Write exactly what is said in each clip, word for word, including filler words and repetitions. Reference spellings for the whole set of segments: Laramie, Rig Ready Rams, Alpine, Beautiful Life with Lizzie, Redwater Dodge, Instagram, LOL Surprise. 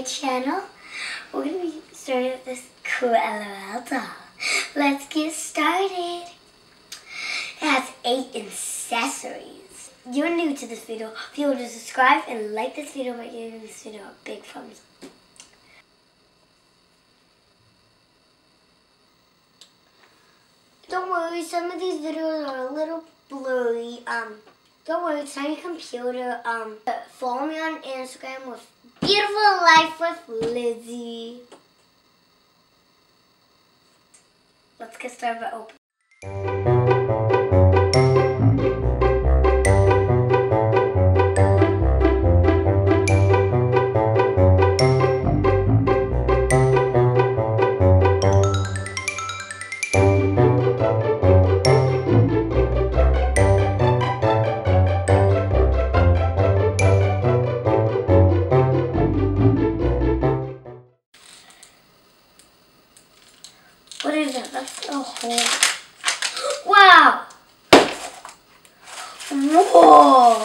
my channel, we're going to be starting with this cool LOL doll. Let's get started. It has eight accessories. If you're new to this video, feel free to subscribe and like this video by giving this video a big thumbs up. Don't worry, some of these videos are a little blurry. Um, don't worry, it's on your computer. Um, follow me on Instagram with Beautiful Life with Lizzie. Let's get started by opening. What is that? That's a hole. Wow! Whoa!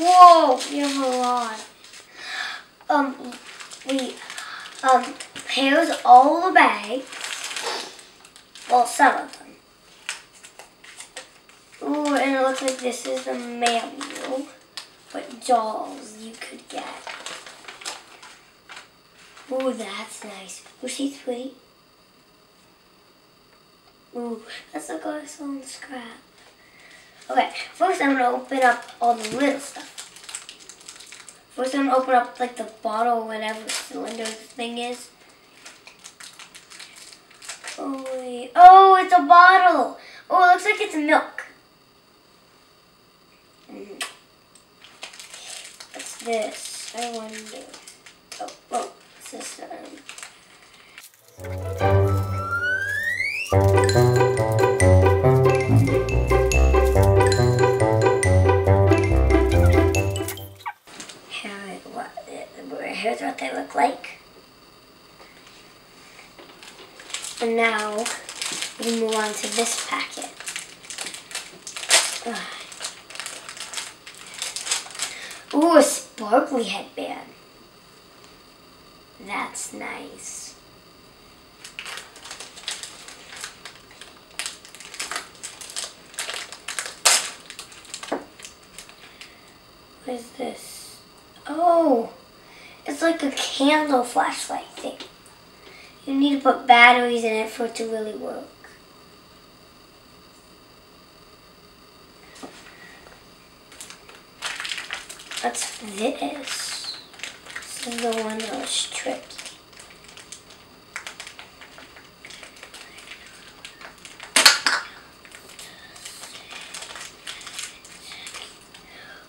Whoa! You have a lot. Um, we, um, here's all the bags. Well, some of them. Ooh, and it looks like this is the manual. What dolls you could get. Ooh, that's nice. Ooh, she's pretty. Ooh, that's a glass on scrap. Okay, first I'm gonna open up all the little stuff. First I'm gonna open up like the bottle or whatever cylinder the thing is. Oh, wait. Oh, it's a bottle. Oh, it looks like it's milk. Mm. What's this? I wonder. Oh, oh. System. Here, what, here's what they look like. And now we move on to this packet. Ugh. Ooh, a sparkly headband. That's nice. What is this? Oh, it's like a candle flashlight thing. You need to put batteries in it for it to really work. What's this? This is the one that was tricky.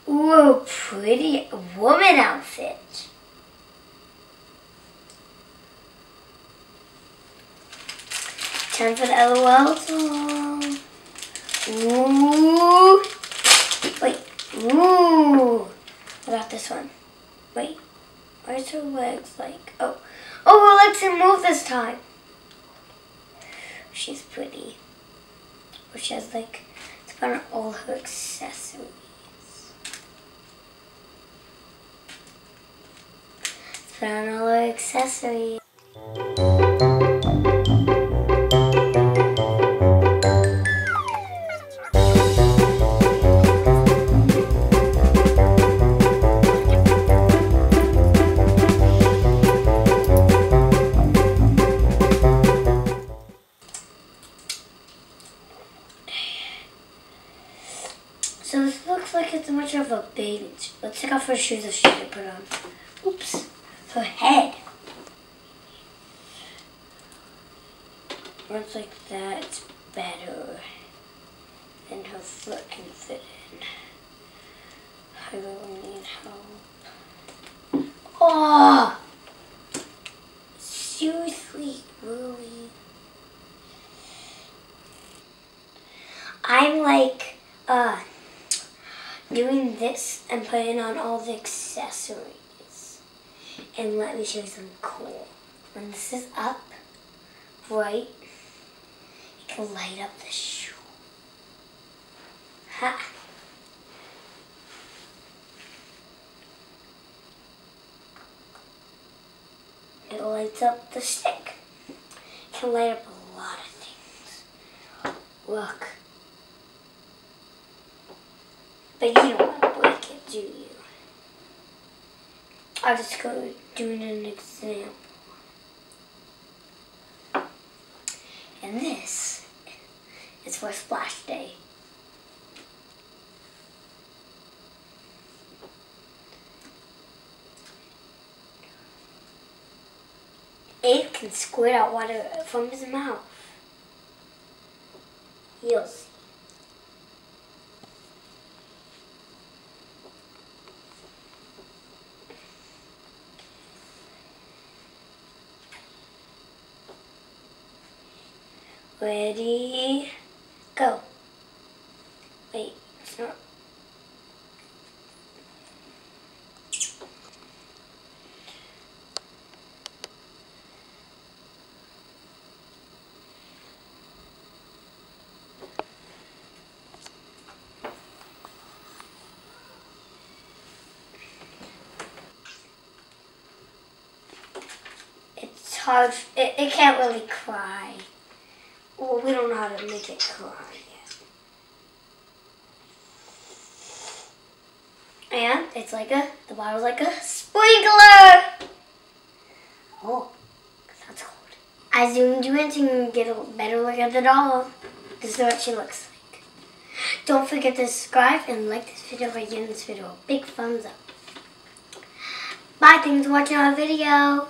Ooh, pretty woman outfit. Time for the LOL doll. Ooh. Wait. Ooh. What about this one? Wait. Where's her legs like? Oh, oh, her legs can move this time. She's pretty. Or she has like, it's got all her accessories. It's got all her accessories. So this looks like it's much of a baby. Let's take off her shoes if she can put on. Oops. Her head. Once like that, it's better. And her foot can fit in. I really need help. Oh! Seriously, really? I'm like, uh... doing this and putting on all the accessories. And let me show you something cool. When this is up, bright, it can light up the shoe. Ha! It lights up the stick. It can light up a lot of things. Look. But you don't want to break it, do you? I'll just go doing an example. And this is for splash day. Abe can squirt out water from his mouth. You'll see. Ready, go. Wait, it's not. It's hard, it, it can't really cry. Well, we don't know how to make it cry yet. And it's like a, the bottle's like a sprinkler! Oh, that's cold. I zoomed you in so you can get a better look at the doll. This is what she looks like. Don't forget to subscribe and like this video if you like this video. Big thumbs up. Bye, thanks for watching our video.